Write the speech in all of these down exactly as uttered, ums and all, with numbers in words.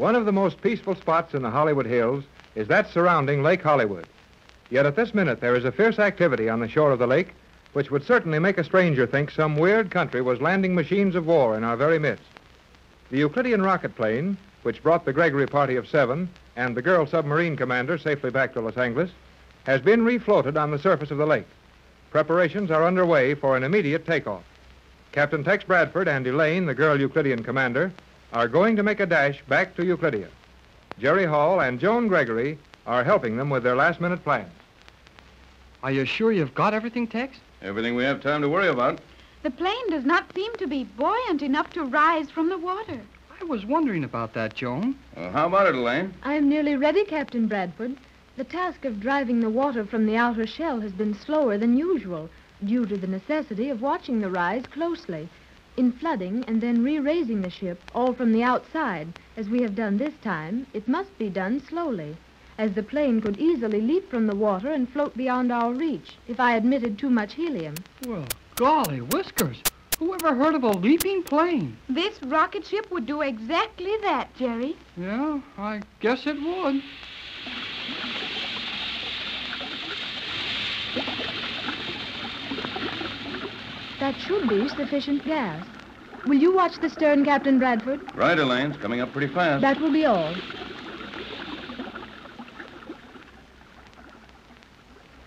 One of the most peaceful spots in the Hollywood Hills is that surrounding Lake Hollywood. Yet at this minute, there is a fierce activity on the shore of the lake, which would certainly make a stranger think some weird country was landing machines of war in our very midst. The Euclidean rocket plane, which brought the Gregory party of seven and the girl submarine commander safely back to Los Angeles, has been refloated on the surface of the lake. Preparations are underway for an immediate takeoff. Captain Tex Bradford and Elaine, the girl Euclidean commander, are going to make a dash back to Euclidia. Jerry Hall and Joan Gregory are helping them with their last-minute plans. Are you sure you've got everything, Tex? Everything we have time to worry about. The plane does not seem to be buoyant enough to rise from the water. I was wondering about that, Joan. Well, how about it, Elaine? I'm nearly ready, Captain Bradford. The task of driving the water from the outer shell has been slower than usual due to the necessity of watching the rise closely, in flooding and then re-raising the ship, all from the outside. As we have done this time, it must be done slowly, as the plane could easily leap from the water and float beyond our reach if I admitted too much helium. Well, golly whiskers, whoever heard of a leaping plane? This rocket ship would do exactly that, Jerry. Yeah, I guess it would. That should be sufficient gas. Will you watch the stern, Captain Bradford? Right, Elaine. It's coming up pretty fast. That will be all.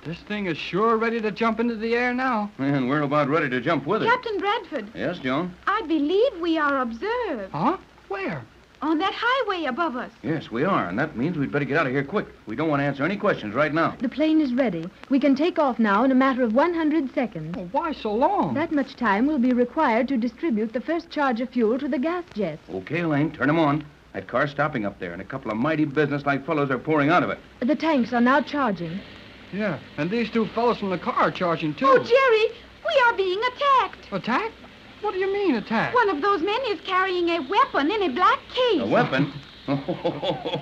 This thing is sure ready to jump into the air now. And we're about ready to jump with it. Captain Bradford. Yes, Joan? I believe we are observed. Huh? Where? On that highway above us. Yes, we are, and that means we'd better get out of here quick. We don't want to answer any questions right now. The plane is ready. We can take off now in a matter of one hundred seconds. Well, why so long? That much time will be required to distribute the first charge of fuel to the gas jets. Okay, Elaine, turn them on. That car's stopping up there, and a couple of mighty business-like fellows are pouring out of it. The tanks are now charging. Yeah, and these two fellows from the car are charging, too. Oh, Jerry, we are being attacked. Attacked? What do you mean, attacked? One of those men is carrying a weapon in a black case. A weapon? Oh,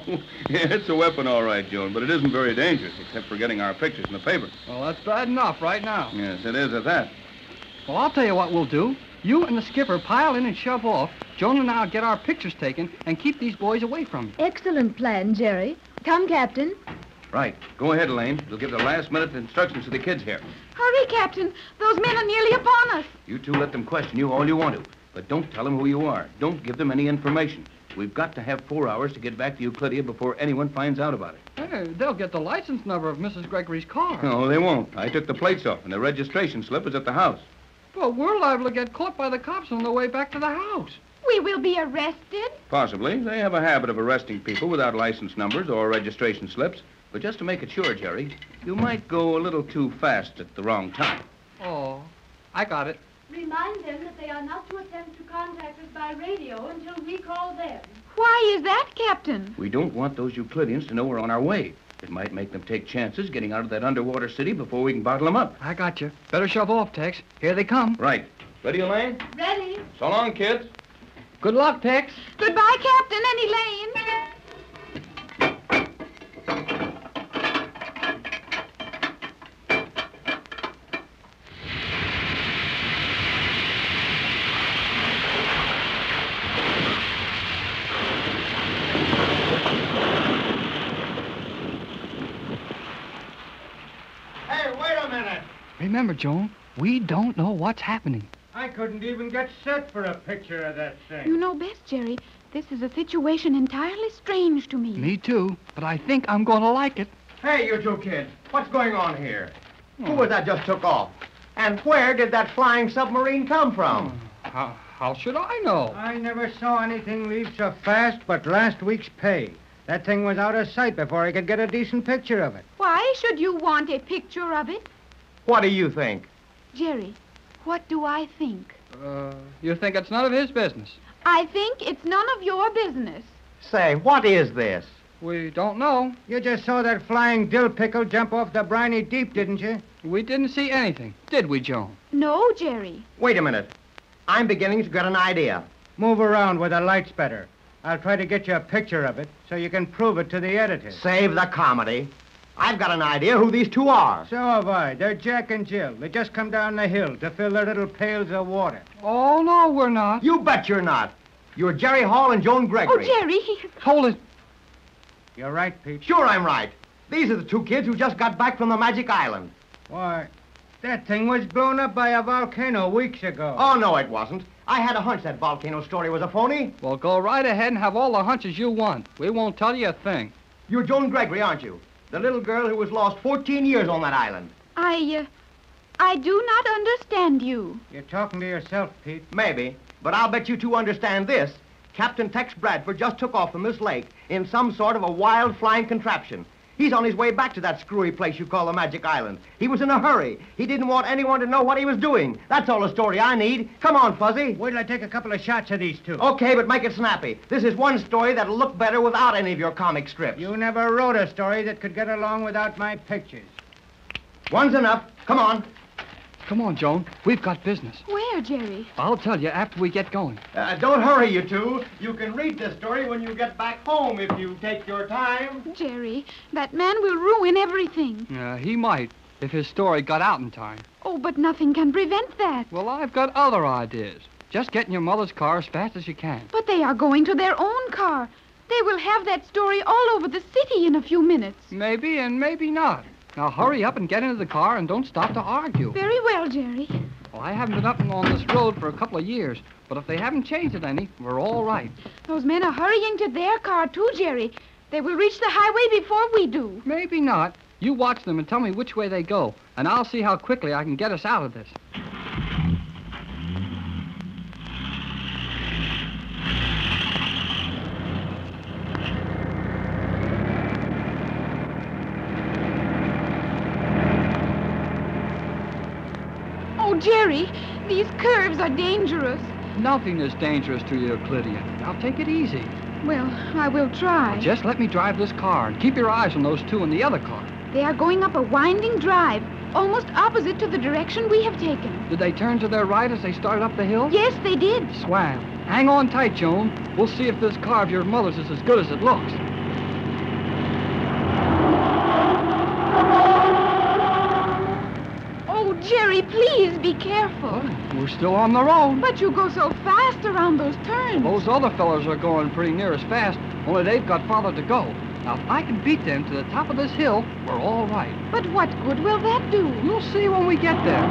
yeah, it's a weapon, all right, Joan, but it isn't very dangerous, except for getting our pictures in the paper. Well, that's bad enough right now. Yes, it is at that. Well, I'll tell you what we'll do. You and the skipper pile in and shove off. Joan and I'll get our pictures taken and keep these boys away from you. Excellent plan, Jerry. Come, Captain. Right. Go ahead, Elaine. We'll give the last-minute instructions to the kids here. Hurry, Captain. Those men are nearly upon us. You two let them question you all you want to, but don't tell them who you are. Don't give them any information. We've got to have four hours to get back to Euclidia before anyone finds out about it. Hey, they'll get the license number of Missus Gregory's car. No, they won't. I took the plates off, and the registration slip is at the house. Well, we're liable to get caught by the cops on the way back to the house. We will be arrested? Possibly. They have a habit of arresting people without license numbers or registration slips. But just to make it sure, Jerry, you might go a little too fast at the wrong time. Oh, I got it. Remind them that they are not to attempt to contact us by radio until we call them. Why is that, Captain? We don't want those Euclideans to know we're on our way. It might make them take chances getting out of that underwater city before we can bottle them up. I got you. Better shove off, Tex. Here they come. Right. Ready, Elaine? Ready. So long, kids. Good luck, Tex. Goodbye, Captain and Elaine. Remember, Joan, we don't know what's happening. I couldn't even get set for a picture of that thing. You know best, Jerry. This is a situation entirely strange to me. Me too, but I think I'm going to like it. Hey, you two kids, what's going on here? Oh. Who was that just took off? And where did that flying submarine come from? Oh. How, how should I know? I never saw anything leave so fast but last week's pay. That thing was out of sight before I could get a decent picture of it. Why should you want a picture of it? What do you think? Jerry, what do I think? Uh, you think it's none of his business? I think it's none of your business. Say, what is this? We don't know. You just saw that flying dill pickle jump off the briny deep, didn't you? We didn't see anything, did we, Joan? No, Jerry. Wait a minute. I'm beginning to get an idea. Move around where the light's better. I'll try to get you a picture of it so you can prove it to the editor. Save the comedy. I've got an idea who these two are. So have I. They're Jack and Jill. They just come down the hill to fill their little pails of water. Oh, no, we're not. You bet you're not. You were Jerry Hall and Joan Gregory. Oh, Jerry. Hold it. You're right, Pete. Sure, I'm right. These are the two kids who just got back from the Magic Island. Why, that thing was blown up by a volcano weeks ago. Oh, no, it wasn't. I had a hunch that volcano story was a phony. Well, go right ahead and have all the hunches you want. We won't tell you a thing. You're Joan Gregory, aren't you? The little girl who was lost fourteen years on that island. I, uh, I do not understand you. You're talking to yourself, Pete. Maybe, but I'll bet you two understand this. Captain Tex Bradford just took off from this lake in some sort of a wild flying contraption. He's on his way back to that screwy place you call the Magic Island. He was in a hurry. He didn't want anyone to know what he was doing. That's all the story I need. Come on, Fuzzy. Wait till I take a couple of shots of these two. Okay, but make it snappy. This is one story that'll look better without any of your comic strips. You never wrote a story that could get along without my pictures. One's enough. Come on. Come on, Joan. We've got business. Where, Jerry? I'll tell you after we get going. Uh, don't hurry, you two. You can read this story when you get back home if you take your time. Jerry, that man will ruin everything. Uh, he might, if his story got out in time. Oh, but nothing can prevent that. Well, I've got other ideas. Just get in your mother's car as fast as you can. But they are going to their own car. They will have that story all over the city in a few minutes. Maybe and maybe not. Now, hurry up and get into the car and don't stop to argue. Very well, Jerry. Well, I haven't been up and on this road for a couple of years, but if they haven't changed it any, we're all right. Those men are hurrying to their car, too, Jerry. They will reach the highway before we do. Maybe not. You watch them and tell me which way they go, and I'll see how quickly I can get us out of this. Jerry, these curves are dangerous. Nothing is dangerous to you, Euclidean. Now, take it easy. Well, I will try. Now just let me drive this car and keep your eyes on those two in the other car. They are going up a winding drive, almost opposite to the direction we have taken. Did they turn to their right as they started up the hill? Yes, they did. Swell. Hang on tight, Joan. We'll see if this car of your mother's is as good as it looks. Jerry, please be careful. Well, we're still on the road. But you go so fast around those turns. Well, those other fellas are going pretty near as fast, only they've got farther to go. Now, if I can beat them to the top of this hill, we're all right. But what good will that do? You'll see when we get there.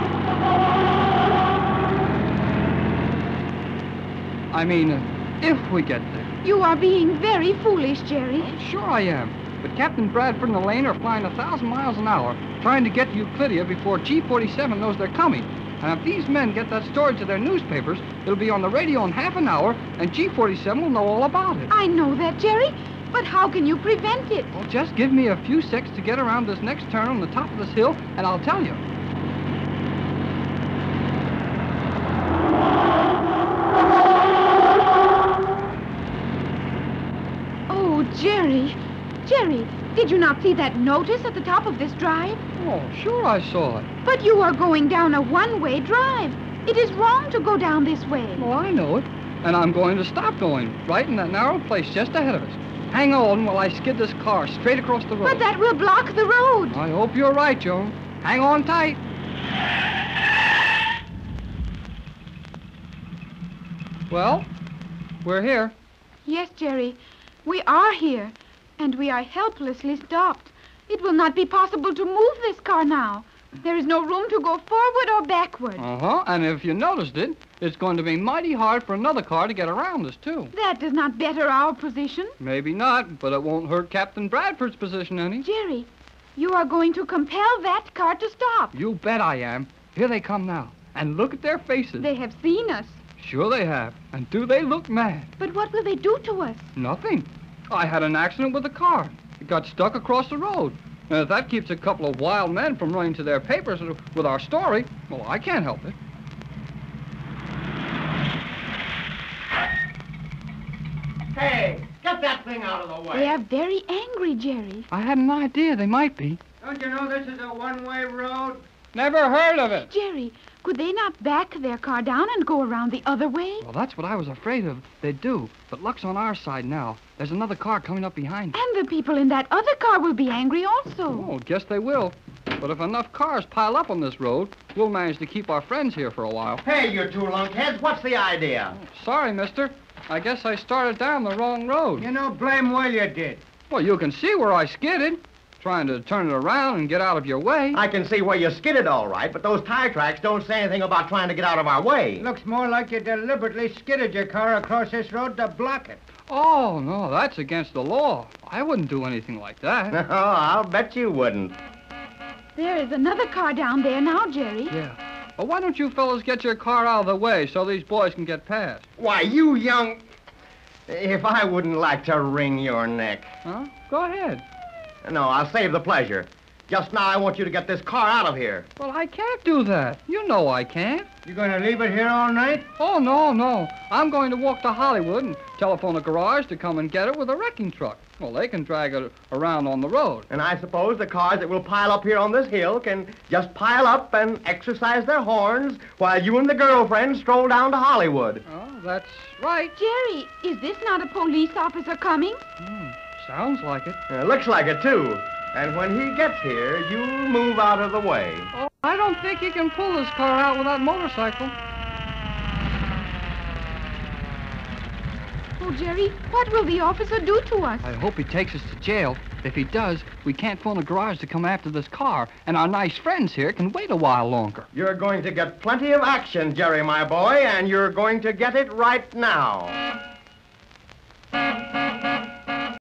I mean, uh, if we get there. You are being very foolish, Jerry. Well, sure I am. But Captain Bradford and Elaine are flying a thousand miles an hour, trying to get to Euclidia before G forty-seven knows they're coming. And if these men get that story to their newspapers, it'll be on the radio in half an hour, and G forty-seven will know all about it. I know that, Jerry, but how can you prevent it? Well, just give me a few seconds to get around this next turn on the top of this hill, and I'll tell you. Oh, Jerry. Jerry, did you not see that notice at the top of this drive? Oh, sure I saw it. But you are going down a one-way drive. It is wrong to go down this way. Well, I know it. And I'm going to stop going, right in that narrow place just ahead of us. Hang on while I skid this car straight across the road. But that will block the road. I hope you're right, Joan. Hang on tight. Well, we're here. Yes, Jerry, we are here. And we are helplessly stopped. It will not be possible to move this car now. There is no room to go forward or backward. Uh-huh, and if you noticed it, it's going to be mighty hard for another car to get around us, too. That does not better our position. Maybe not, but it won't hurt Captain Bradford's position any. Jerry, you are going to compel that car to stop. You bet I am. Here they come now. And look at their faces. They have seen us. Sure they have. And do they look mad? But what will they do to us? Nothing. I had an accident with a car. It got stuck across the road. And if that keeps a couple of wild men from running to their papers with our story, well, I can't help it. Hey, get that thing out of the way. They are very angry, Jerry. I had an idea they might be. Don't you know this is a one-way road? Never heard of it. Jerry, could they not back their car down and go around the other way? Well, that's what I was afraid of. They do, but luck's on our side now. There's another car coming up behind them. And the people in that other car will be angry also. Oh, guess they will. But if enough cars pile up on this road, we'll manage to keep our friends here for a while. Hey, you two lunkheads, what's the idea? Oh, sorry, mister. I guess I started down the wrong road. You know, blame well you did. Well, you can see where I skidded, trying to turn it around and get out of your way. I can see where you skidded all right, but those tire tracks don't say anything about trying to get out of our way. Looks more like you deliberately skidded your car across this road to block it. Oh, no, that's against the law. I wouldn't do anything like that. Oh, I'll bet you wouldn't. There is another car down there now, Jerry. Yeah. Well, why don't you fellas get your car out of the way so these boys can get past? Why, you young... If I wouldn't like to wring your neck. Huh? Go ahead. No, I'll save the pleasure. Just now, I want you to get this car out of here. Well, I can't do that. You know I can't. You going to leave it here all night? Oh, no, no. I'm going to walk to Hollywood and telephone a garage to come and get it with a wrecking truck. Well, they can drag it around on the road. And I suppose the cars that will pile up here on this hill can just pile up and exercise their horns while you and the girlfriend stroll down to Hollywood. Oh, that's right. Jerry, is this not a police officer coming? Hmm, sounds like it. Uh, looks like it, too. And when he gets here, you'll move out of the way. Oh, I don't think he can pull this car out with that motorcycle. Oh, Jerry, what will the officer do to us? I hope he takes us to jail. If he does, we can't phone a garage to come after this car, and our nice friends here can wait a while longer. You're going to get plenty of action, Jerry, my boy, and you're going to get it right now.